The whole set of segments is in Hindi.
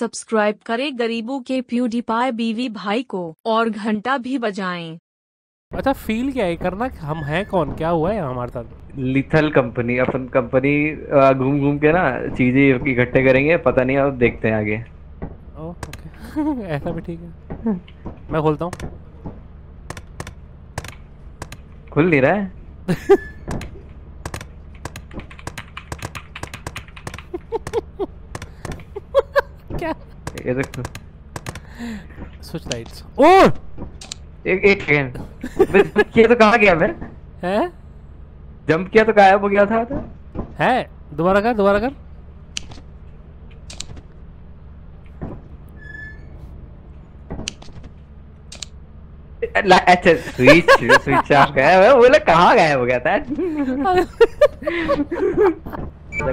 सब्सक्राइब करें गरीबों के PewDiePie बीवी भाई को और घंटा भी बजाएं। अच्छा फील क्या है करना, हम हैं कौन, क्या हुआ है हमारे साथ? लिथल कंपनी, अपन कंपनी घूम घूम के ना चीजें इकट्ठे करेंगे, पता नहीं अब देखते हैं आगे। ओके ऐसा भी ठीक है। मैं खोलता हूँ, खुल नहीं रहा है। क्या ये देखो स्विच लाइट्स। ओ एक सेकंड, ये तो कहां गया? मैं हैं जंप किया तो गायब हो गया था। है दोबारा कर अच्छा स्विच ऑफ गया, बोला कहां गायब हो गया था।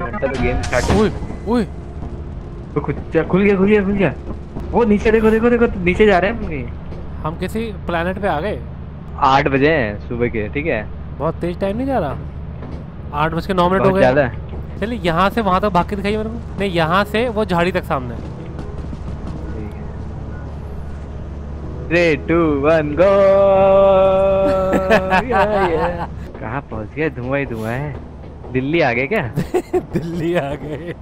घंटा तो गेम स्टार्ट। ओए तो खुल गया। वो नीचे देखो नीचे जा रहे हैं। हम किसी प्लेनेट पे आ गए। 8 बजे सुबह के, ठीक है बहुत तेज टाइम नहीं जा रहा। 8:09 हो गए। चलिए यहाँ से वहाँ तक भाग के दिखाइए मेरे को। नहीं यहाँ से वो झाड़ी तक सामने। 3, 2, 1 गो। कहाँ पहुँच गया, धुआं ही धुआं है। दिल्ली आ गए क्या? दिल्ली आ गए।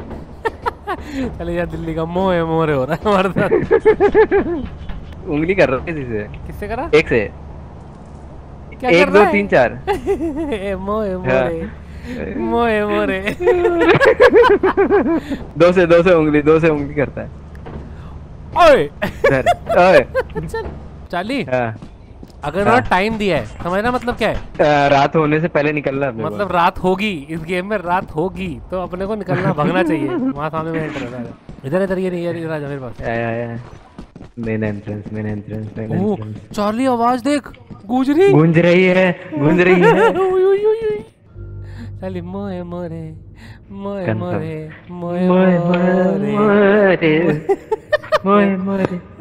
चले यार दिल्ली का मोह मोहरे हो रहा है हमारे साथ। उंगली कर रहा है किससे करा? एक से क्या 1, 2, 3, 4 मोहे मोरे। दो से उंगली करता है। ओए ओए चाली अगर टाइम दिया है, समझना मतलब क्या है, रात होने से पहले निकलना। मतलब रात होगी इस गेम में, रात होगी तो अपने को निकलना, भगना चाहिए। वहाँ सामने में एंटर है, इधर ये नहीं है मेरे पास। Main entrance. चार्ली आवाज देख, गूंज रही है। चार्ली मोए मोरे।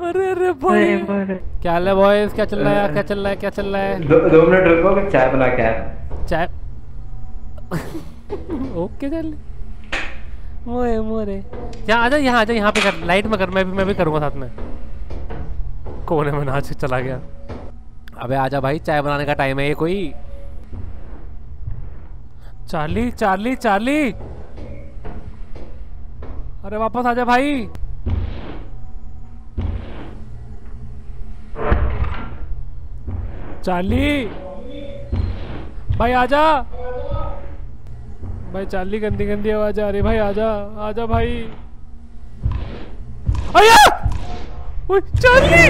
अरे भाई क्या हाल है बॉयज, क्या चल रहा है? दो मिनट रुको, चाय बना के आया। चाय ओके चल मोए मोरे। यहाँ आजा यहाँ पे कर, लाइट में कर। मैं भी करूँगा साथ में। कोने में नाच चला गया। अबे आजा भाई, चाय बनाने का टाइम है। ये कोई चार्ली। अरे वापस आजा भाई। चार्ली भाई आजा भाई। चार्ली गंदी आवाज आ रही भाई। आजा भाई। आया चार्ली।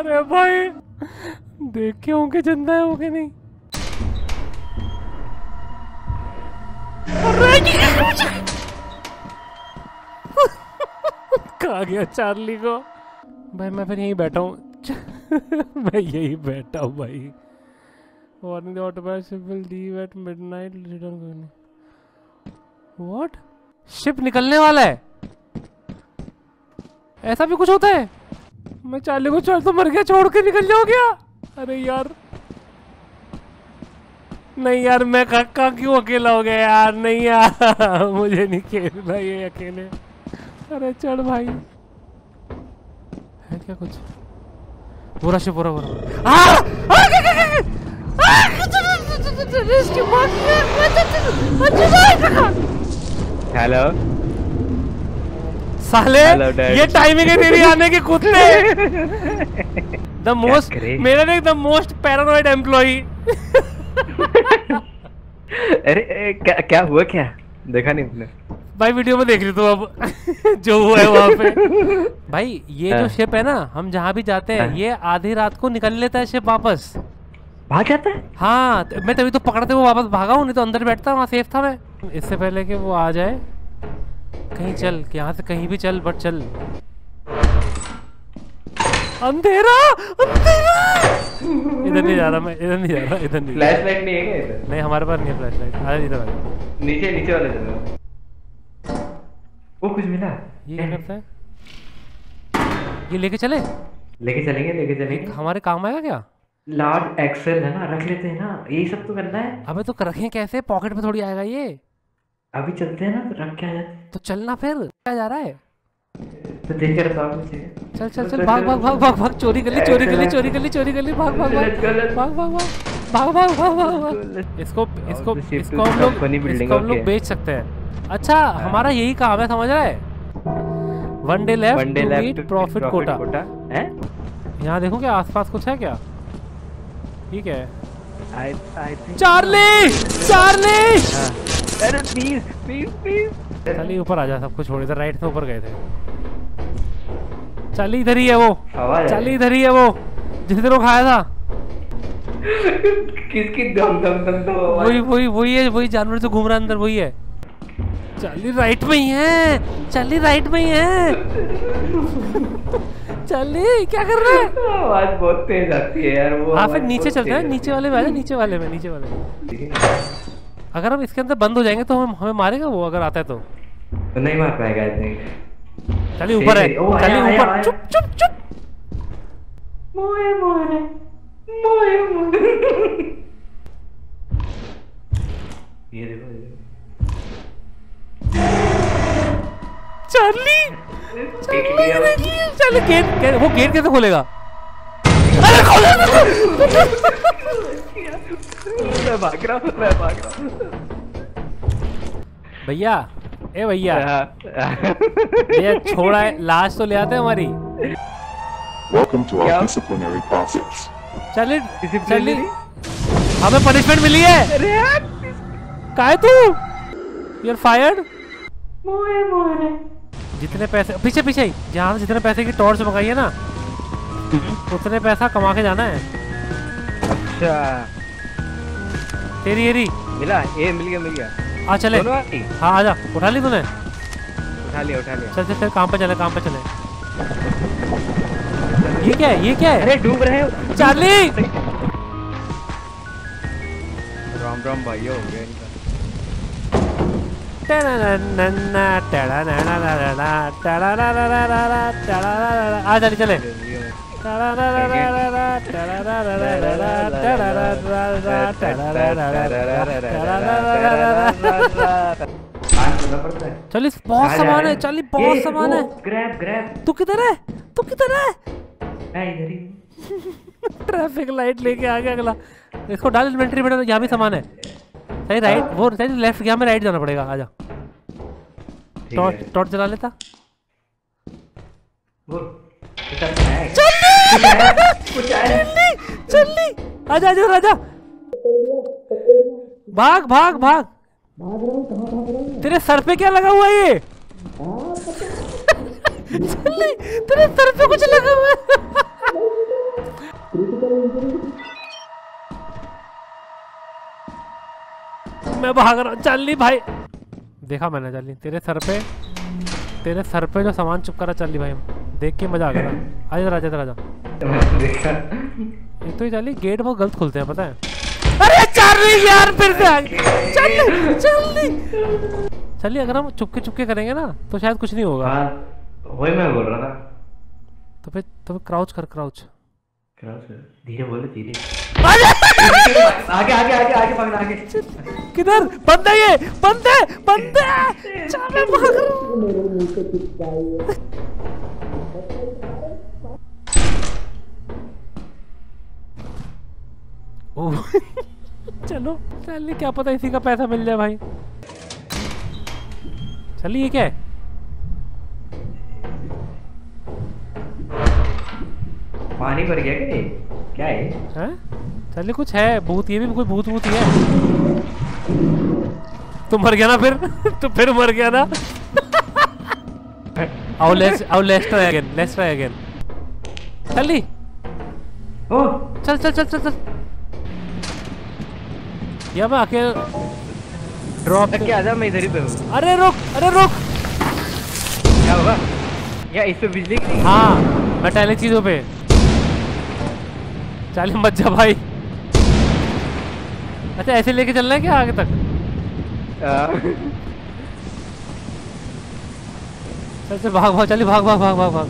अरे भाई देखे होंगे जिंदा है वो कि नहीं। खा गया चार्ली को भाई। मैं फिर यहीं बैठा हूँ। भाई warning, the autobite ship will leave at midnight, return करने। व्हाट? शिप निकलने वाला है, ऐसा भी कुछ होता है? मैं चार्ली को तो मर गया, छोड़ के निकल जाओ क्या? अरे यार नहीं यार, मैं काका क्यों अकेला हो गया यार। नहीं यार मुझे नहीं खेलना ये अकेले। अरे चढ़ भाई, है क्या कुछ? बुरा हेलो साले, ये टाइमिंग है तेरी आने की कुत्ते। The most paranoid employee. अरे क्या हुआ, क्या देखा नहीं तुमने? भाई वीडियो में देख रही तो अब। जो हुआ है वहाँ पे भाई, ये जो शिप है ना, हम जहाँ भी जाते हैं ये आधी रात को निकल लेता है। शिप वापस भाग जाता है। हाँ मैं तभी तो पकड़ते वो वापस भागा हूँ, नहीं तो अंदर बैठता, वहाँ सेफ था मैं। इससे पहले कि वो आ जाए, कहीं चल, यहाँ से कहीं भी चल, बट चल। अंधेरा। इधर नहीं जा रहा। फ्लैशलाइट नहीं है क्या इधर? नहीं हमारे पास नहीं है फ्लैशलाइट। आ इधर आ, नीचे वाले चलो। वो कुछ मिला, ये क्या करता है? ये लेके चलेंगे, हमारे काम आएगा क्या? लार्ज एक्सेल है ना, रख लेते हैं ना, यही सब तो करना है। अबे तो रखें कैसे, पॉकेट में थोड़ी आएगा ये। अभी चलते हैं ना, तो रख के आ जाते। तो चलना फिर क्या जा रहा है, तो देख कर भाग मुझे। चल चल चल, भाग भाग भाग भाग भाग, चोरी कर ले चोरी कर ले चोरी कर ले चोरी कर ले, भाग भाग भाग भाग भाग भाग भाग भाग भाग। इसको इसको इसको हम लोग बेच सकते हैं। अच्छा हमारा यही काम है, समझ रहा है, one day left profit quota है। यहाँ देखो क्या आसपास कुछ है क्या, ठीक है। चार्ली चार्ली, अरे प्लीज प्लीज प्लीज चार्ली ऊपर आजा, सब कुछ छोड़। इधर राइट से ऊपर गए थे। चार्ली इधर ही है वो, चार्ली इधर ही है वो जिसने वो खाया था। किसकी दम दम दम दम, वही वही वही है, वही जानवर जो घूम रहा अंदर वही है। चार्ली राइट में ही है, चार्ली राइट में ही है। चार्ली क्या कर रहा है, आवाज बहुत तेज आती है यार वो। फिर नीचे चलते हैं, नीचे वाले में आजा, नीचे वाले में, नीचे वाले। अगर हम इसके अंदर बंद हो जाएंगे तो हमें मारेगा वो, अगर आता है तो नहीं मार पाएगा। चलिए ऊपर है, चलिए ऊपर। चुप चुप चुप, मोए मोए मोए मोए। ये देखो चार्ली, चल गेट, वो गेट कैसे खोलेगा। अरे खोल मैं भाग रहा हूं, मैं भाग रहा हूं। भैया ए भैया, ये छोड़ा है, लाश तो ले आते हैं हमारी। Welcome to our disciplinary process. चल चल, हमें पनिशमेंट मिली है। अरे यार काहे तू, यू आर फायर्ड। मोए मोए, जितने पैसे पीछे पीछे ही जहाँ, जितने पैसे की टॉर्च मंगाई है ना, उतने पैसा कमा के जाना है। अच्छा तेरी एरी मिला, ए मिल गया मिल गया। आ चले, हाँ आजा। उठा ली तूने, उठा लिया उठा लिया। चल चल चल, काम पे चले काम पे चले। ये क्या है ये क्या है, अरे डूब रहे हो चार्ली। राम राम भाई, हो गया इनका। आ चले चले, चल बहुत सामान है, चल बहुत सामान है। ग्रैब ग्रैब, तू किधर है, तू किधर है। ट्रैफिक लाइट लेके आ गया अगला। इसको डाल इन्वेंटरी में, यहाँ भी सामान है। सही राइट, वो सही लेफ्ट गया, हमें राइट जाना पड़ेगा। आजा टॉर्च जला लेता। चल आजा आजा राजा, भाग भाग भाग। तेरे सर पे क्या लगा हुआ है ये, तेरे सर पे कुछ लगा हुआ है। मैं भाग रहा हूँ चार्ली भाई। देखा मैंने चार्ली, तेरे सर पे जो सामान चुपका रहा चार्ली भाई, देख के मजा आ गया। आजा राजा राजा, ये तो चार्ली गेट वो गलत खोलते हैं पता है। अरे चार्ली यार फिर से आ गया। चार्ली चार्ली चार्ली, अगर हम चुपके चुपके करेंगे ना तो शायद कुछ नहीं होगा। वही मैं बोल रहा था। तो फिर क्राउच कर, क्राउच धीरे बोले धीरे। आगे आगे आगे आगे भागना, आगे किधर बंदा है, बंदा बंदा। चल भाग, ओ चलो चलिए, क्या पता इसी का पैसा मिल जाए भाई। चलिए ये क्या है, पानी भर गया क्या, क्या है हाँ? चलिए कुछ है भूत, ये भी कोई भूत भूत ही है। तो मर गया ना फिर। तो फिर मर गया ना। आओ let's try again, let's try again. चली ओ चल चल चल चल चल। या मैं आके ड्रॉप करके आजा, मैं इधर ही पे हूं। अरे रुक, अरे रुक। क्या होगा या इस पे बिजली की, हाँ मेटालिक चीजों पे। चल मत जा भाई। अच्छा ऐसे लेके चलना है क्या आगे तक। चल चल भाग भाग, चलिए भाग भाग भाग भाग भाग।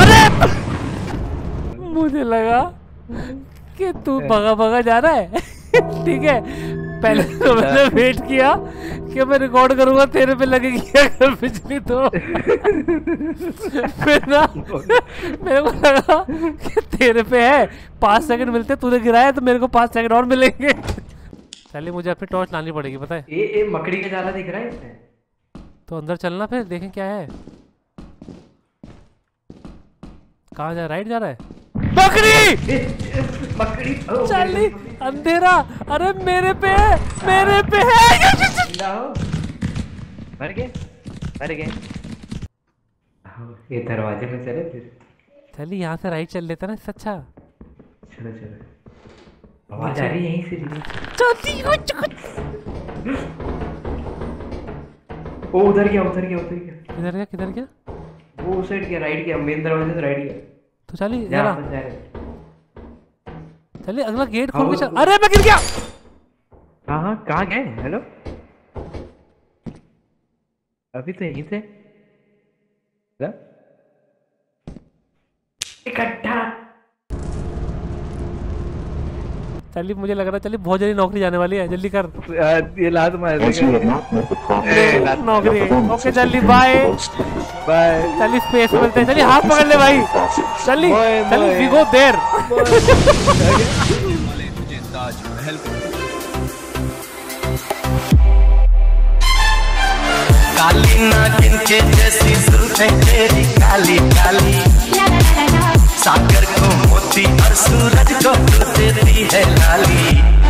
अरे मुझे लगा कि तू भगा भगा जा रहा है। ठीक है, पहले तो मैंने वेट किया कि मैं रिकॉर्ड करूंगा तेरे पे लगेगी अगर बिजली तो। फिर ना मेरे को लगा कि तेरे पे है 5 सेकंड मिलते, तूने गिराया तो मेरे को 5 सेकंड और मिलेंगे। चलिए मुझे अपनी टॉर्च लानी पड़ेगी, पता है ये मकड़ी का जाला दिख रहा है इसमें। तो अंदर चलना, फिर देखें क्या है। कहाँ जा, राइट जा रहा है। मकड़ी चार्ली, अंधेरा, अरे मेरे पे है, मेरे पे है। ये दरवाजे में चले, फिर चलिए यहाँ से राइट चल लेता ना, इससे अच्छा। चलो चलो, आवाज आ रही है यहीं से। ओ उधर गया, उधर गया, उधर गया। किधर गया, किधर गया? वो उस साइड गया, राइट गया, मेन दरवाजे से राइट गया। तो चली जरा, चलिए अगला गेट खोल के चल। अरे मैं गिर गया। कहाँ कहाँ गए? हेलो, अभी तो यहीं से इकट्ठा। चलिए मुझे लग रहा है चलिए बहुत जल्दी नौकरी जाने वाली है, जल्दी कर ये लात मार। नौकरी, ओके चलिए बाय बाय। चलिए स्पेस मिलते हैं, चलिए हाथ पकड़ ले भाई, चलिए चलिए वी गो देयर। काली ना किनके जैसी जुल्फें तेरी काली काली, सागर को मोती और सूरज को तू देती है लाली।